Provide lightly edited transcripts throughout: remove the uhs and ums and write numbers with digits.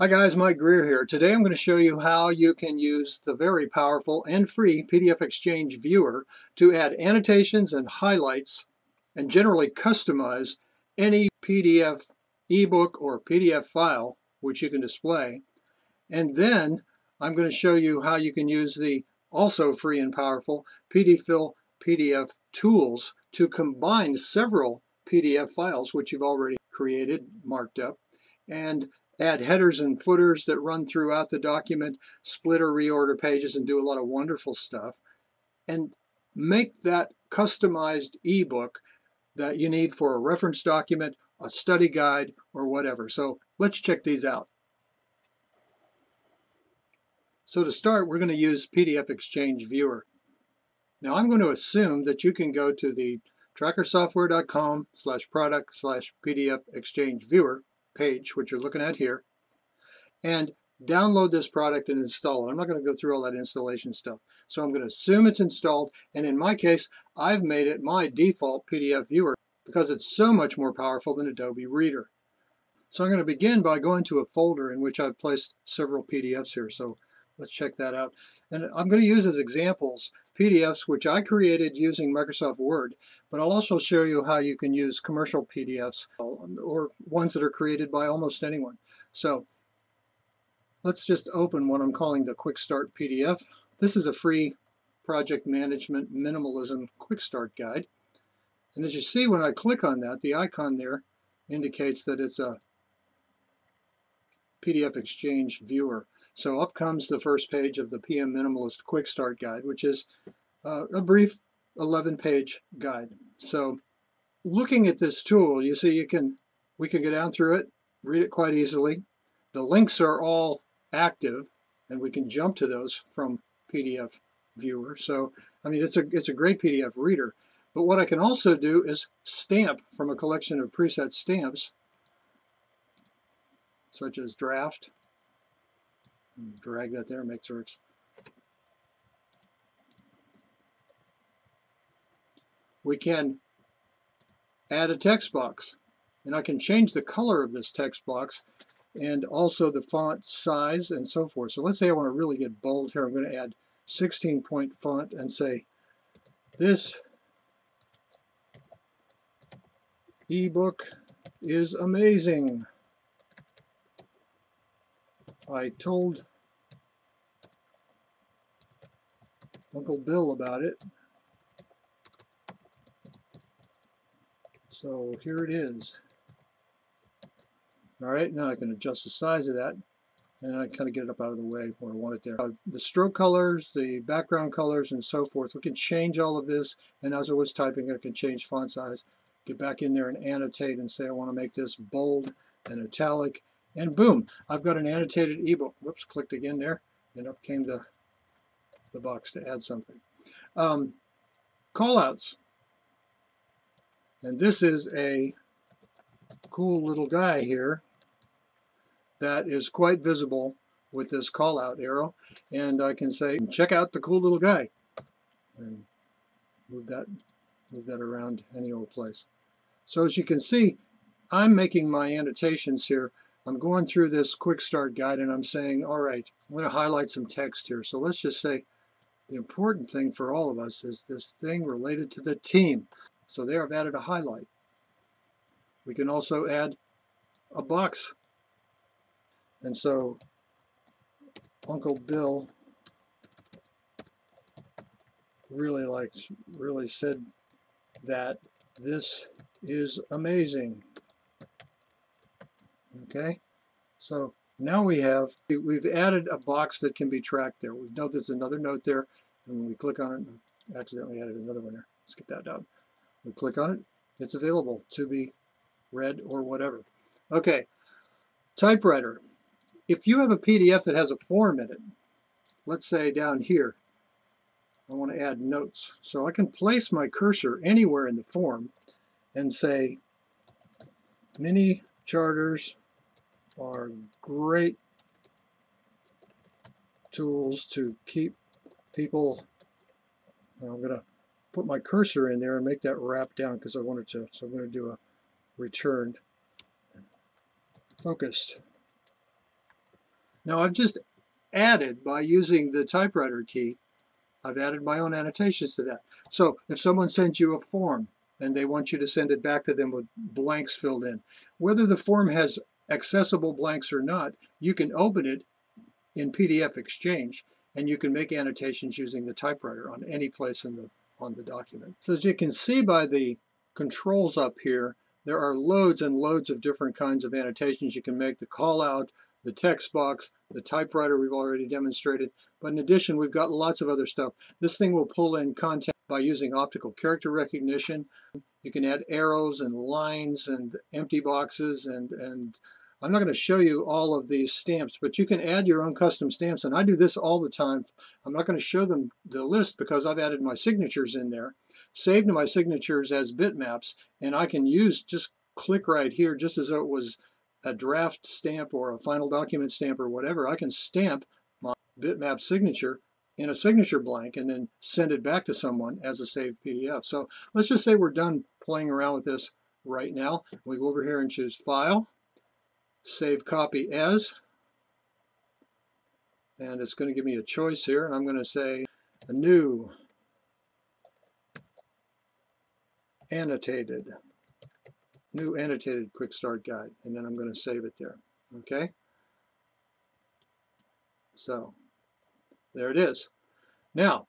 Hi guys, Mike Greer here. Today I'm going to show you how you can use the very powerful and free PDF-XChange Viewer to add annotations and highlights and generally customize any PDF ebook or PDF file which you can display. And then I'm going to show you how you can use the also free and powerful PDFill PDF tools to combine several PDF files which you've already created, marked up, and add headers and footers that run throughout the document, split or reorder pages, and do a lot of wonderful stuff, and make that customized ebook that you need for a reference document, a study guide, or whatever. So let's check these out. So to start, we're going to use PDF-XChange Viewer. Now I'm going to assume that you can go to the trackersoftware.com/product/PDF-XChange Viewer page, which you're looking at here, and download this product and install it. I'm not going to go through all that installation stuff. So I'm going to assume it's installed, and in my case, I've made it my default PDF viewer because it's so much more powerful than Adobe Reader. So I'm going to begin by going to a folder in which I've placed several PDFs here. So let's check that out. And I'm going to use as examples PDFs which I created using Microsoft Word, but I'll also show you how you can use commercial PDFs or ones that are created by almost anyone. So let's just open what I'm calling the Quick Start PDF. This is a free project management minimalism Quick Start guide. And as you see, when I click on that, the icon there indicates that it's a PDF-XChange Viewer. So up comes the first page of the PM Minimalist Quick Start Guide, which is a brief 11-page guide. So looking at this tool, you see we can go down through it, read it quite easily. The links are all active, and we can jump to those from PDF Viewer. So I mean, it's a great PDF reader. But what I can also do is stamp from a collection of preset stamps, such as draft. Drag that there, make sure it's, we can add a text box, and I can change the color of this text box and also the font size and so forth. So let's say I want to really get bold here. I'm going to add 16-point font and say this ebook is amazing. I told Uncle Bill about it, so here it is. All right, now I can adjust the size of that, and I kind of get it up out of the way when I want it there. The stroke colors, the background colors, and so forth, we can change all of this, and as I was typing it, I can change font size, get back in there and annotate and say I want to make this bold and italic. And boom, I've got an annotated ebook. Whoops, clicked again there, and up came the box to add something. Callouts. And this is a cool little guy here that is quite visible with this callout arrow. And I can say, check out the cool little guy. And move that around any old place. So as you can see, I'm making my annotations here. I'm going through this Quick Start guide, and I'm saying, all right, I'm going to highlight some text here. So let's just say the important thing for all of us is this thing related to the team. So there I've added a highlight. We can also add a box. And so Uncle Bill really said that this is amazing. Okay, so now we've added a box that can be tracked there. We know there's another note there, and when we click on it, I accidentally added another one there. Let's get that down. We click on it, it's available to be read or whatever. Okay, typewriter. If you have a PDF that has a form in it, let's say down here, I want to add notes. So I can place my cursor anywhere in the form and say, mini charters are great tools to keep people. Now I'm going to put my cursor in there and make that wrap down because I wanted to. So I'm going to do a returned focused Now I've just added, by using the typewriter key, I've added my own annotations to that. So if someone sends you a form and they want you to send it back to them with blanks filled in, whether the form has accessible blanks or not, you can open it in PDF-XChange and you can make annotations using the typewriter on any place in the on the document. So as you can see by the controls up here, there are loads and loads of different kinds of annotations you can make. The call out, the text box, the typewriter we've already demonstrated, but in addition we've got lots of other stuff. This thing will pull in content by using optical character recognition. You can add arrows and lines and empty boxes, and I'm not going to show you all of these stamps, but you can add your own custom stamps, and I do this all the time. I'm not going to show them the list because I've added my signatures in there, saved my signatures as bitmaps, and I can use, just click right here, just as though it was a draft stamp or a final document stamp or whatever. I can stamp my bitmap signature in a signature blank and then send it back to someone as a saved PDF. So let's just say we're done playing around with this right now. We go over here and choose File, Save Copy As, and it's going to give me a choice here, and I'm going to say a new annotated. New annotated quick start guide, and then I'm going to save it there. Okay, so there it is. Now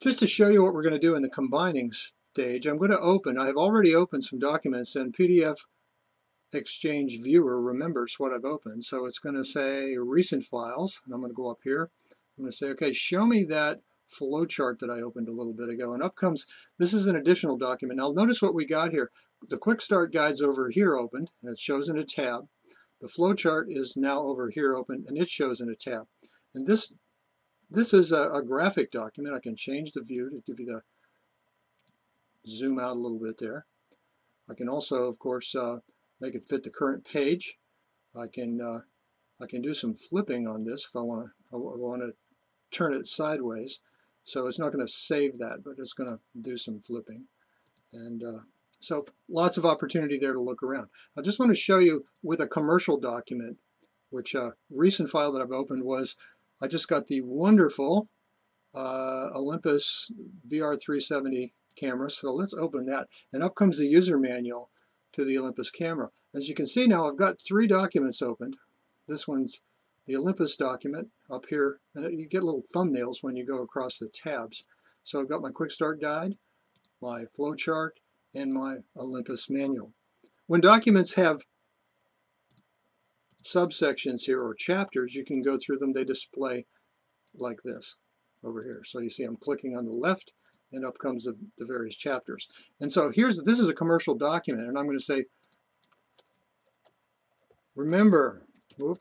just to show you what we're going to do in the combining stage, I'm going to open, I have already opened some documents, and PDF-XChange Viewer remembers what I've opened, so it's going to say recent files, and I'm going to go up here, I'm going to say, okay, show me that flowchart that I opened a little bit ago, and up comes, this is an additional document. Now notice what we got here. The quick start guide's over here opened, and it shows in a tab. The flowchart is now over here open, and it shows in a tab. And this is a graphic document. I can change the view to give you the zoom out a little bit there. I can also, of course, make it fit the current page. I can do some flipping on this if I want to. I want to turn it sideways. So it's not going to save that, but it's going to do some flipping. And so lots of opportunity there to look around. I just want to show you with a commercial document, which recent file that I've opened was, I just got the wonderful Olympus VR370 camera. So let's open that. And up comes the user manual to the Olympus camera. As you can see now, I've got three documents opened. This one's the Olympus document up here, and you get little thumbnails when you go across the tabs. So I've got my quick start guide, my flowchart, and my Olympus manual. When documents have subsections here or chapters, you can go through them. They display like this over here. So you see I'm clicking on the left, and up comes the various chapters. And so here's, this is a commercial document, and I'm going to say, remember, whoop,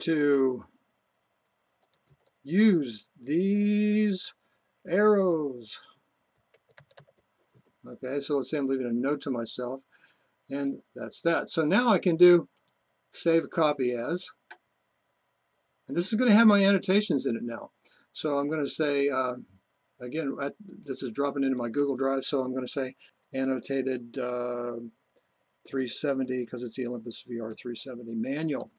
to use these arrows. Okay, so let's say I'm leaving a note to myself, and that's that. So now I can do save copy as, and this is going to have my annotations in it now. So I'm going to say, again, this is dropping into my Google Drive, so I'm going to say annotated 370, because it's the Olympus VR370 manual,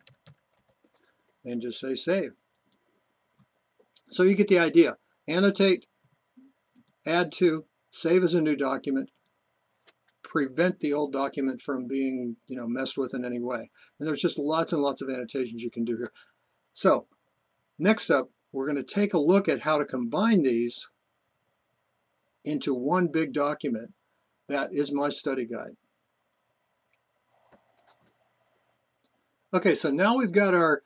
and just say save. So you get the idea. Annotate, add to, save as a new document, prevent the old document from being, you know, messed with in any way. And there's just lots and lots of annotations you can do here. So next up, we're going to take a look at how to combine these into one big document. That is my study guide. Okay, so now we've got our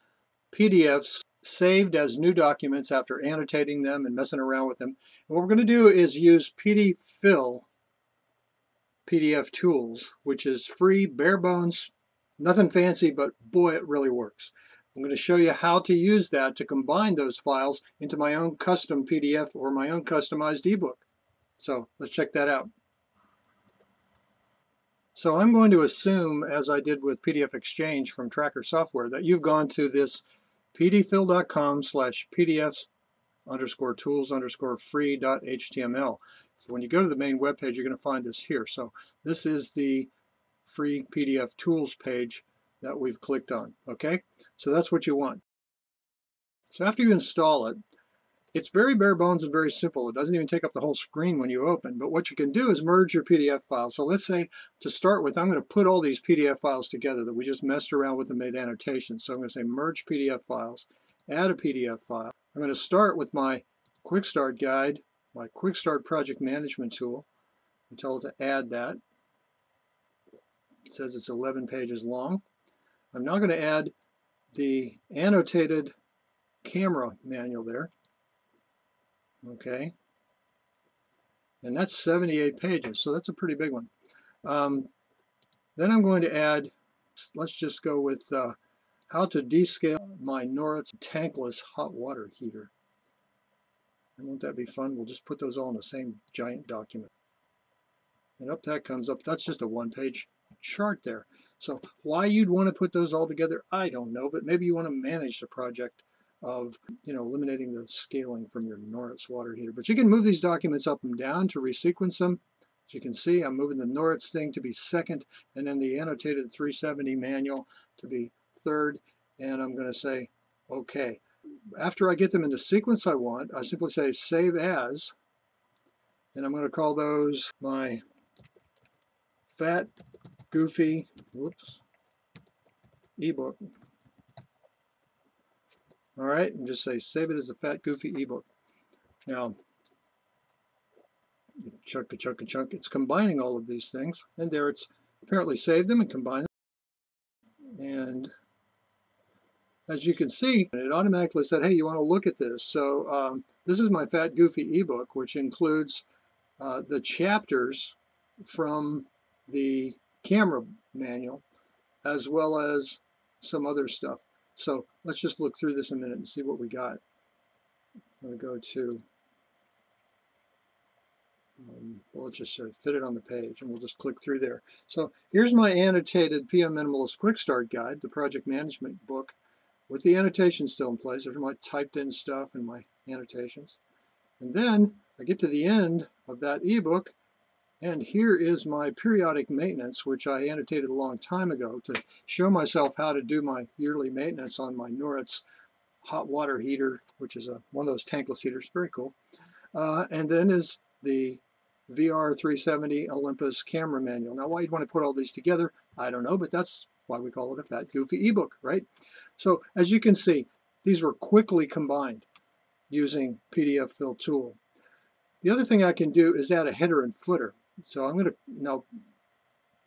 PDFs saved as new documents after annotating them and messing around with them. And what we're going to do is use PDFill PDF Tools, which is free, bare bones, nothing fancy, but boy, it really works. I'm going to show you how to use that to combine those files into my own custom PDF or my own customized ebook. So let's check that out. So I'm going to assume, as I did with PDF-XChange from Tracker Software, that you've gone to this pdfill.com/pdfs_tools_free.html. So when you go to the main web page, you're going to find this here. So this is the free PDF tools page that we've clicked on. Okay, so that's what you want. So after you install it, it's very bare bones and very simple. It doesn't even take up the whole screen when you open, but what you can do is merge your PDF files. So let's say to start with, I'm going to put all these PDF files together that we just messed around with and made annotations. So I'm going to say merge PDF files, add a PDF file. I'm going to start with my Quick Start guide, my Quick Start project management tool, and tell it to add that. It says it's 11 pages long. I'm now going to add the annotated camera manual there. Okay, and that's 78 pages, so that's a pretty big one. Then I'm going to add, let's just go with how to descale my Noritz tankless hot water heater. And won't that be fun? We'll just put those all in the same giant document. And up that comes up. That's just a one-page chart there. So why you'd want to put those all together, I don't know, but maybe you want to manage the project of, you know, eliminating the scaling from your Noritz water heater. But you can move these documents up and down to resequence them. As you can see, I'm moving the Noritz thing to be second, and then the annotated 370 manual to be third, and I'm going to say OK. After I get them in the sequence I want, I simply say Save As, and I'm going to call those my fat, goofy, whoops, ebook. All right, and just say save it as a fat, goofy ebook. Now, chunk and chunk and chunk. It's combining all of these things, and there it's apparently saved them and combined them. And as you can see, it automatically said, "Hey, you want to look at this?" So this is my fat, goofy ebook, which includes the chapters from the camera manual, as well as some other stuff. So let's just look through this a minute and see what we got. I'm going to go to, well, let's just sort of fit it on the page, and we'll just click through there. So here's my annotated PM Minimalist Quick Start Guide, the project management book, with the annotations still in place. There's my typed in stuff and my annotations. And then I get to the end of that ebook, and here is my periodic maintenance, which I annotated a long time ago to show myself how to do my yearly maintenance on my Noritz hot water heater, which is one of those tankless heaters. Very cool. And then is the VR370 Olympus camera manual. Now, why you'd want to put all these together, I don't know, but that's why we call it a fat, goofy ebook, right? So as you can see, these were quickly combined using PDFill tool. The other thing I can do is add a header and footer. So I'm going to now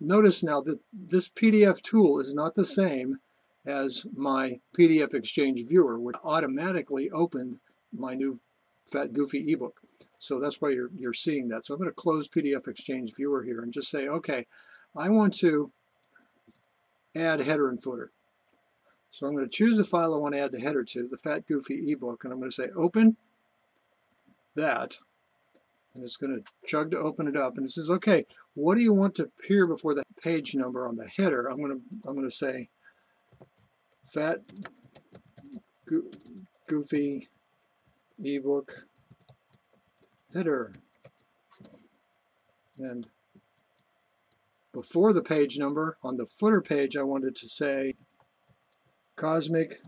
notice now that this PDF tool is not the same as my PDF-XChange Viewer, which automatically opened my new fat, goofy ebook. So that's why you're seeing that. So I'm going to close PDF-XChange Viewer here and just say, okay, I want to add header and footer. So I'm going to choose the file I want to add the header to, the fat, goofy ebook, and I'm going to say open that. And it's going to chug to open it up, and it says, okay, what do you want to appear before the page number on the header? I'm going to say fat, goofy ebook header. And before the page number on the footer page, I wanted to say Cosmic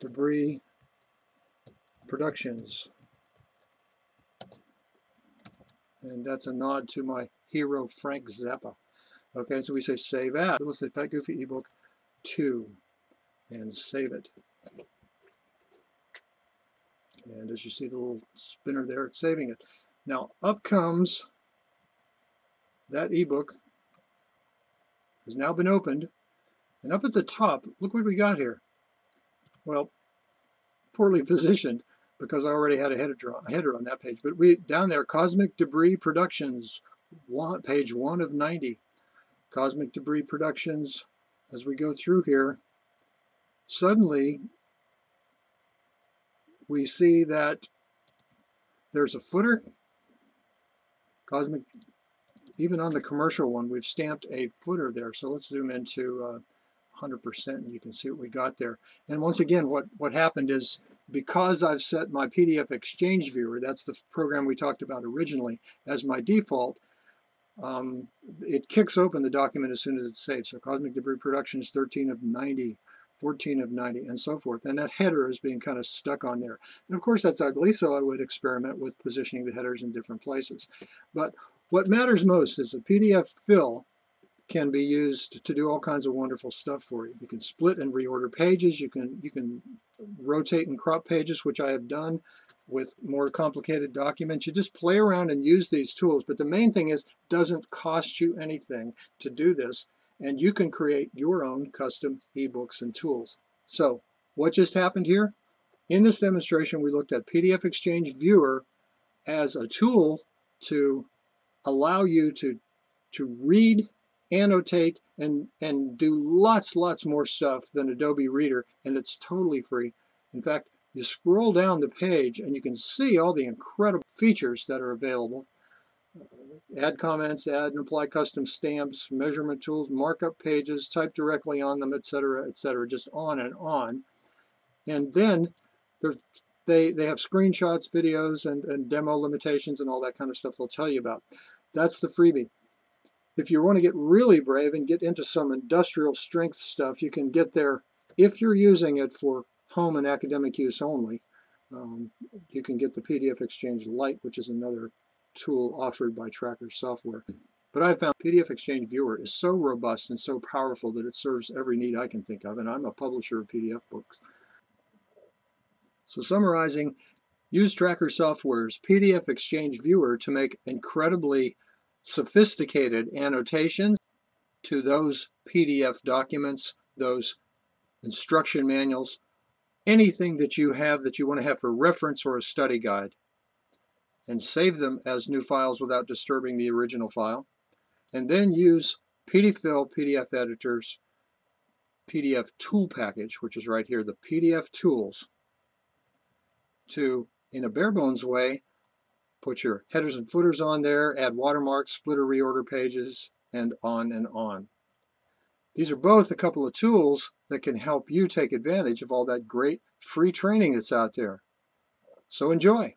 Debris Productions. And that's a nod to my hero, Frank Zappa. Okay, so we say save as. We'll say Fat Goofy Ebook 2 and save it. And as you see the little spinner there, it's saving it. Now up comes that ebook, has now been opened. And up at the top, look what we got here. Well, poorly positioned, because I already had a header on that page. But we down there, Cosmic Debris Productions, page 1 of 90. Cosmic Debris Productions, as we go through here, suddenly we see that there's a footer. Cosmic, even on the commercial one, we've stamped a footer there. So let's zoom into 100%, and you can see what we got there. And once again, what happened is, because I've set my PDF-XChange Viewer, that's the program we talked about originally, as my default, It kicks open the document as soon as it's saved. So Cosmic Debris Productions 13 of 90, 14 of 90, and so forth. And that header is being kind of stuck on there. And of course that's ugly, so I would experiment with positioning the headers in different places. But what matters most is the PDF fill can be used to do all kinds of wonderful stuff for you. You can split and reorder pages. You can rotate and crop pages, which I have done with more complicated documents. You just play around and use these tools. But the main thing is, it doesn't cost you anything to do this, and you can create your own custom ebooks and tools. So what just happened here? In this demonstration, we looked at PDF-XChange Viewer as a tool to allow you to read, annotate, and do lots more stuff than Adobe Reader, and it's totally free. In fact, you scroll down the page and you can see all the incredible features that are available. Add comments, add and apply custom stamps, measurement tools, markup pages, type directly on them, etc., etc., just on and on. And then they have screenshots, videos, and demo limitations and all that kind of stuff they'll tell you about. That's the freebie. If you want to get really brave and get into some industrial strength stuff, you can get there, if you're using it for home and academic use only, you can get the PDF-XChange Lite, which is another tool offered by Tracker Software. But I found PDF-XChange Viewer is so robust and so powerful that it serves every need I can think of, and I'm a publisher of PDF books. So summarizing, use Tracker Software's PDF-XChange Viewer to make incredibly sophisticated annotations to those PDF documents, those instruction manuals, anything that you have that you want to have for reference or a study guide, and save them as new files without disturbing the original file, and then use PDFill PDF Editor's PDF tool package, which is right here, the PDF tools, to, in a bare-bones way, put your headers and footers on there, add watermarks, split or reorder pages, and on and on. These are both a couple of tools that can help you take advantage of all that great free training that's out there. So enjoy.